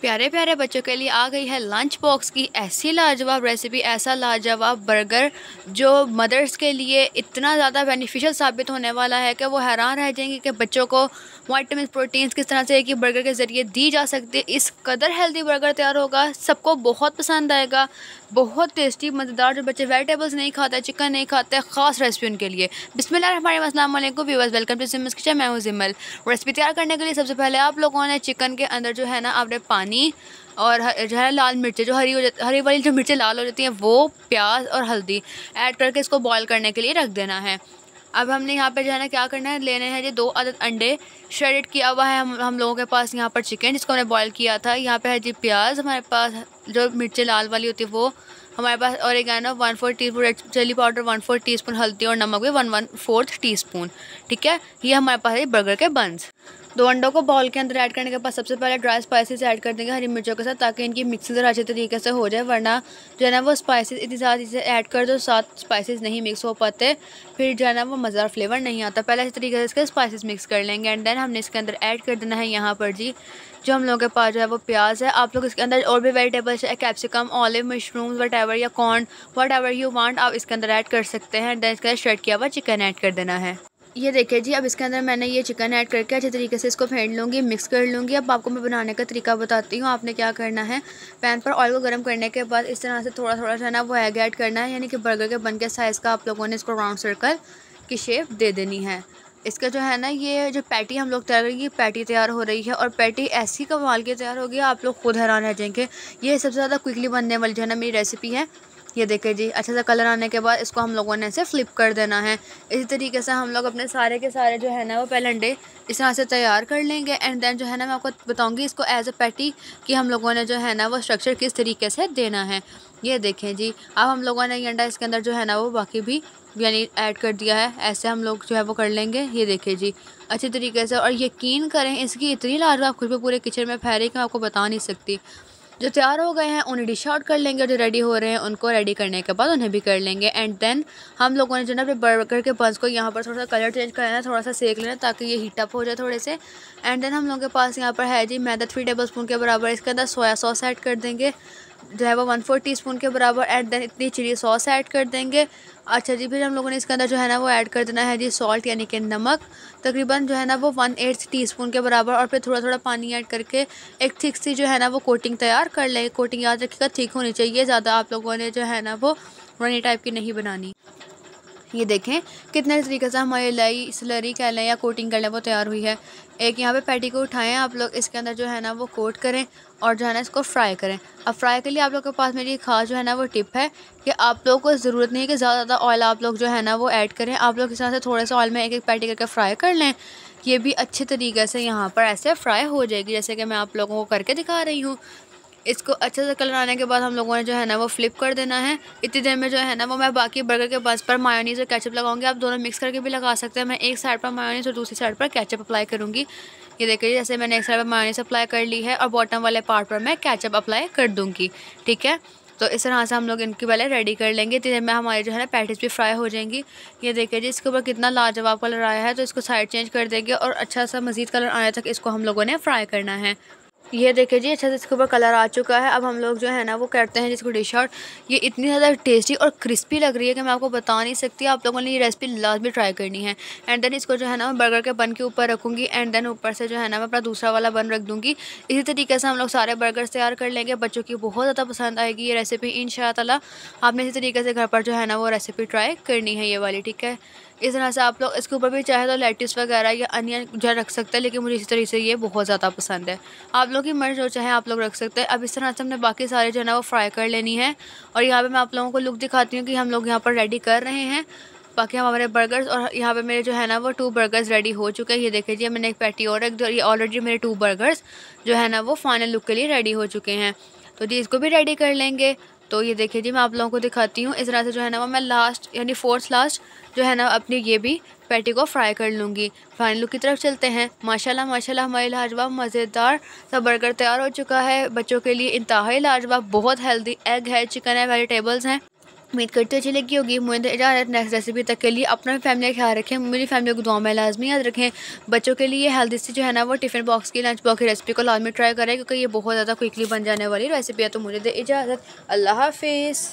प्यारे प्यारे बच्चों के लिए आ गई है लंच बॉक्स की ऐसी लाजवाब रेसिपी, ऐसा लाजवाब बर्गर जो मदर्स के लिए इतना ज़्यादा बेनिफिशियल साबित होने वाला है कि वो हैरान रह जाएंगे कि बच्चों को वाइटामिन प्रोटीन्स किस तरह से एक ही बर्गर के ज़रिए दी जा सकती है। इस कदर हेल्दी बर्गर तैयार होगा, सबको बहुत पसंद आएगा, बहुत टेस्टी मज़ेदार। जो बच्चे वेजिटेबल्स नहीं खाते, चिकन नहीं खाते, ख़ास रेसिपी उनके लिए। बिस्मिल्लाहिर्रहमानिर्रहीम, अस्सलाम वालेकुम viewers, welcome to Zimal's kitchen. मैं हूँ ज़िमल। रेसिपी तैयार करने के लिए सबसे पहले आप लोगों ने चिकन के अंदर जो है ना आपने पानी और जो है लाल मिर्चें जो हरी वाली जो मिर्चें लाल हो जाती हैं वो, प्याज और हल्दी ऐड करके इसको बॉयल करने के लिए रख देना है। अब हमने यहाँ पे जो है ना क्या करना है, लेने हैं ये 2 अदद अंडे, श्रेडेड किया हुआ है। हम लोगों के पास यहाँ पर चिकन जिसको हमने बॉयल किया था, यहाँ पे है जी प्याज, हमारे पास जो मिर्चें लाल वाली होती है वो हमारे पास, और oregano 1/4 teaspoon, red chilli powder 1/4 teaspoon, हल्दी और नमक भी 1/4 टीस्पून। ठीक है, ये हमारे पास है बर्गर के बंस। 2 अंडों को बाउल के अंदर ऐड करने के बाद सबसे पहले ड्राई स्पाइसेस ऐड कर देंगे हरी मिर्चों के साथ, ताकि इनकी मिक्सिंग ज़रा अच्छे तरीके से हो जाए, वरना जो है ना वो स्पाइसेस इतनी ज़्यादा इसे ऐड कर दो, 7 स्पाइसेस नहीं मिक्स हो पाते, फिर जो है ना वो मज़ेदार फ्लेवर नहीं आता। पहले इस तरीके से इसके स्पाइसेस मिक्स कर लेंगे एंड देन हमने इसके अंदर ऐड कर देना है यहाँ पर जी जो हम लोगों के पास जो है वो प्याज है। आप लोग इसके अंदर और भी वेजिटेबल्स है, कैप्सिकम, ऑलिव, मशरूम्स वटेवर या कॉर्न, वटेवर यू वांट, आप इसके अंदर ऐड कर सकते हैं। देन इसके अंदर श्रेड किया हुआ चिकन ऐड कर देना है। ये देखिए जी, अब इसके अंदर मैंने ये चिकन ऐड करके अच्छे तरीके से इसको फेंट लूँगी, मिक्स कर लूँगी। अब आपको मैं बनाने का तरीका बताती हूँ। आपने क्या करना है, पैन पर ऑयल को गर्म करने के बाद इस तरह से थोड़ा थोड़ा जो है ना वो एग ऐड करना है, यानी कि बर्गर के बन के साइज़ का आप लोगों ने इसको राउंड सर्कल की शेप दे देनी है। इसका जो है ना ये जो पैटी हम लोग तैयार करेंगे, पैटी तैयार हो रही है और पैटी ऐसी कमाल की तैयार होगी आप लोग खुद हैरान रह जाएंगे। ये सबसे ज़्यादा क्विकली बनने वाली जो है ना मेरी रेसिपी है। ये देखें जी, अच्छा सा कलर आने के बाद इसको हम लोगों ने इसे फ्लिप कर देना है। इसी तरीके से हम लोग अपने सारे के सारे जो है ना वो पहले अंडे इस तरह से तैयार कर लेंगे एंड देन जो है ना मैं आपको बताऊंगी इसको एज अ पैटी कि हम लोगों ने जो है ना वो स्ट्रक्चर किस तरीके से देना है। ये देखें जी, अब हम लोगों ने ये अंडा इसके अंदर जो है ना वो बाकी भी यानी ऐड कर दिया है, ऐसे हम लोग जो है वो कर लेंगे। ये देखें जी अच्छे तरीके से, और यकीन करें इसकी इतनी लाजवाब खुशबू पूरे किचन में फैली कि मैं आपको बता नहीं सकती। जो तैयार हो गए हैं उन्हें डिश आउट कर लेंगे, और जो रेडी हो रहे हैं उनको रेडी करने के बाद उन्हें भी कर लेंगे एंड देन हम लोगों ने जो है अपने बर्गर के बंस को यहाँ पर थोड़ा सा कलर चेंज कर लेना है, थोड़ा सा सेक लेना ताकि ये हीट अप हो जाए थोड़े से। एंड देन हम लोगों के पास यहाँ पर है जी मैदा 3 टेबल स्पून के बराबर, इसके अंदर सोया सॉस ऐड कर देंगे जो है वो 1/4 टीस्पून के बराबर एंड देन इतनी चिली सॉस ऐड कर देंगे। अच्छा जी, फिर हम लोगों ने इसके अंदर जो है ना वो ऐड कर देना है जी सॉल्ट यानी कि नमक, तकरीबन जो है ना वो 1/8 टीस्पून के बराबर, और फिर थोड़ा थोड़ा पानी ऐड करके एक थिक सी जो है ना वो कोटिंग तैयार कर लेंगे। कोटिंग याद रखिएगा थिक होनी चाहिए, ज़्यादा आप लोगों ने जो है ना वो रनी टाइप की नहीं बनानी। ये देखें कितने तरीके से हमारी लाई स्लरी कह लें या कोटिंग कर लें वो तैयार हुई है। एक यहाँ पे पैटी को उठाएं, आप लोग इसके अंदर जो है ना वो कोट करें और जो है ना इसको फ्राई करें। अब फ्राई के लिए आप लोग के पास मेरी खास जो है ना वो टिप है कि आप लोगों को ज़रूरत नहीं है कि ज़्यादा ऑयल आप लोग जो है ना वो ऐड करें, आप लोग इस तरह से थोड़े से ऑयल में एक एक पैटी करके फ्राई कर लें। ये भी अच्छे तरीके से यहाँ पर ऐसे फ्राई हो जाएगी जैसे कि मैं आप लोगों को करके दिखा रही हूँ। इसको अच्छे से कलर आने के बाद हम लोगों ने जो है ना वो फ्लिप कर देना है। इतनी देर में जो है ना वो मैं बाकी बर्गर के बंस पर मायोनीज़ और केचप लगाऊंगी, आप दोनों मिक्स करके भी लगा सकते हैं। मैं एक साइड पर मायोनीज़ और दूसरी साइड पर केचप अप्लाई करूँगी। ये देखिए जैसे मैंने एक साइड पर मायोनीज़ अप्लाई कर ली है और बॉटम वाले पार्ट पर मैं केचप अप्लाई कर दूँगी। ठीक है, तो इस तरह से हम लोग इनकी पहले रेडी कर लेंगे। इतनी देर में हमारी जो है ना पैटीज भी फ्राई हो जाएंगी। ये देखिए जी, इसके ऊपर कितना लाजवाब कलर आया है, तो इसको साइड चेंज कर देंगे और अच्छा सा मज़ीद कलर आने तक इसको हम लोगों ने फ्राई करना है। ये देखिए जी, अच्छा से इसके ऊपर कलर आ चुका है। अब हम लोग जो है ना वो करते हैं जिसको डिश आउट। ये इतनी ज़्यादा टेस्टी और क्रिस्पी लग रही है कि मैं आपको बता नहीं सकती। आप लोगों ने ये रेसिपी लाजमी ट्राई करनी है एंड देन इसको जो है ना मैं बर्गर के बन के ऊपर रखूँगी एंड देन ऊपर से जो है ना मैं अपना दूसरा वाला बन रख दूँगी। इसी तरीके से हम लोग सारे बर्गर्स तैयार कर लेंगे, बच्चों की बहुत ज़्यादा पसंद आएगी ये रेसिपी इंशाअल्लाह। आपने इसी तरीके से घर पर जो है ना वो रेसिपी ट्राई करनी है ये वाली। ठीक है, इस तरह से आप लोग इसके ऊपर भी चाहे तो लेट्यूस वगैरह या अनियन जो रख सकते हैं, लेकिन मुझे इस तरीके से ये बहुत ज़्यादा पसंद है। आप लोग की मर्ज़ जो चाहे आप लोग रख सकते हैं। अब इस तरह से हमने बाकी सारे जो है ना वो फ्राई कर लेनी है और यहाँ पे मैं आप लोगों को लुक दिखाती हूँ कि हम लोग यहाँ पर रेडी कर रहे हैं बाकी हमारे बर्गर्स। और यहाँ पे मेरे जो है ना वो 2 बर्गर्स रेडी हो चुके हैं। ये देख लीजिए, मैंने एक पैटी और रख दी और ये ऑलरेडी मेरे 2 बर्गर्स जो है ना वो फाइनल लुक के लिए रेडी हो चुके हैं। तो जी इसको भी रेडी कर लेंगे। तो ये देखिए जी, मैं आप लोगों को दिखाती हूँ। इस तरह से जो है ना वो मैं लास्ट यानी 4th लास्ट जो है ना अपनी ये भी पैटी को फ्राई कर लूँगी। फाइनल लुक की तरफ चलते हैं। माशाल्लाह माशाल्लाह, हमारी लाजवाब मज़ेदार सा बर्गर तैयार हो चुका है। बच्चों के लिए इंतहाई लाजवाब, बहुत हेल्दी एग है, चिकन है, वेजिटेबल्स हैं उम्मीद करते हो अच्छी लगी होगी। मुझे इजाज़त, नेक्स्ट रेसिपी तक के लिए अपना फैमिली ख्याल रखें, मेरी फैमिली को दुआ में लाजमी याद रखें। बच्चों के लिए हेल्दी से जो है ना वो टिफ़िन बॉक्स की, लंच बॉक्स की रेसिपी को लाजमी ट्राई करें क्योंकि ये बहुत ज़्यादा क्विकली बन जाने वाली रेसिपी है। तो मुझे इजाज़त, अल्लाह हाफिज़।